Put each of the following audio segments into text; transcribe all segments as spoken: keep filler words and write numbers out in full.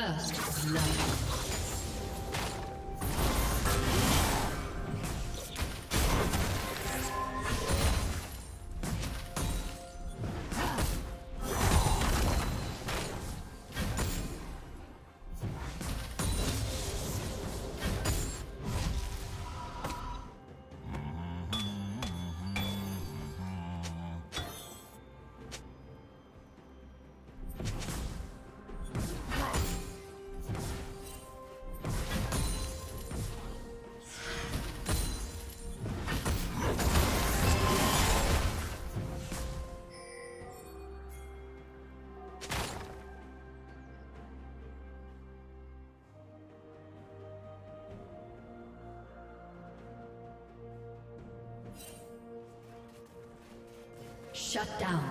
First love. Shut down.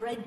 Red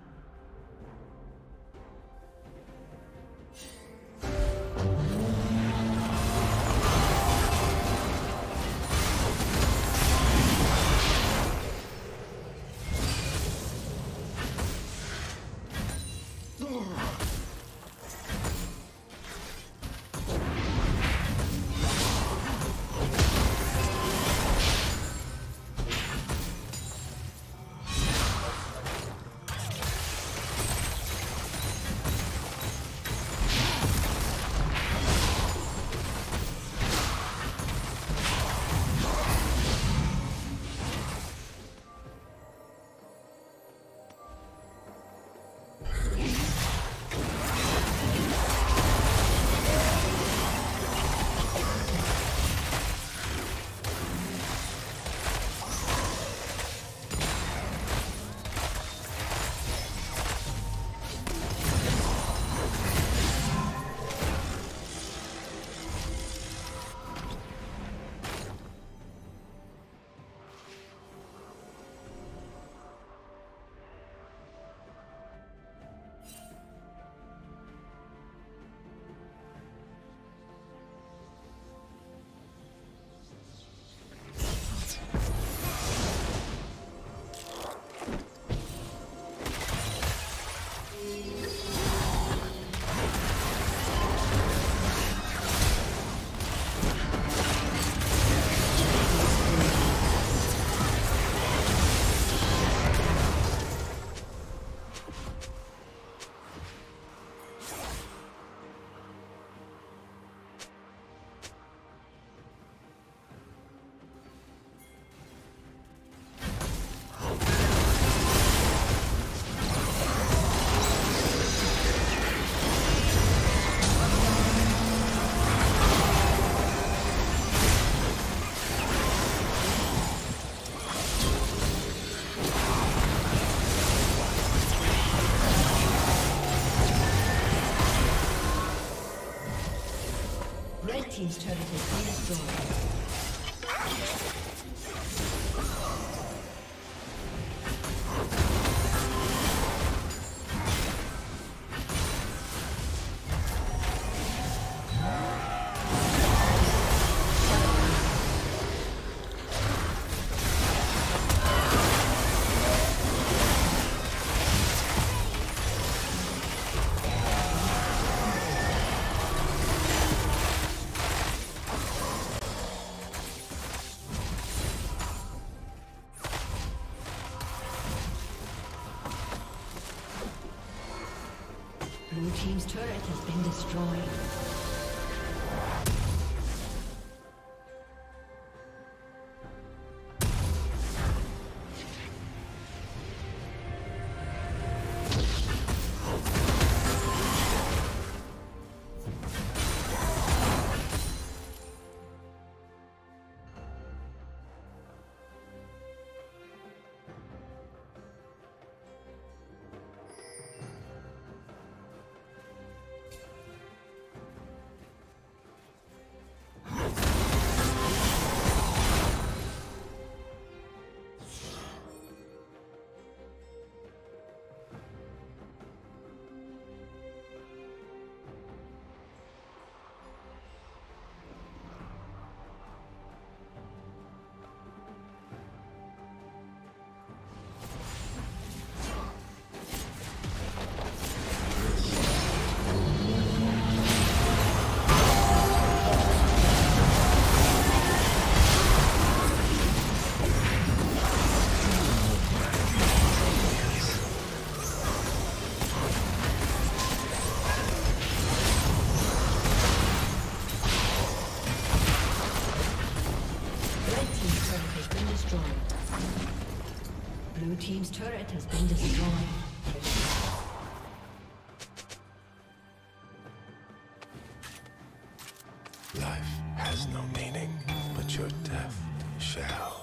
Team's turret has been destroyed. Blue team's turret has been destroyed. Blue team's turret has been destroyed. Life has no meaning, but your death shall.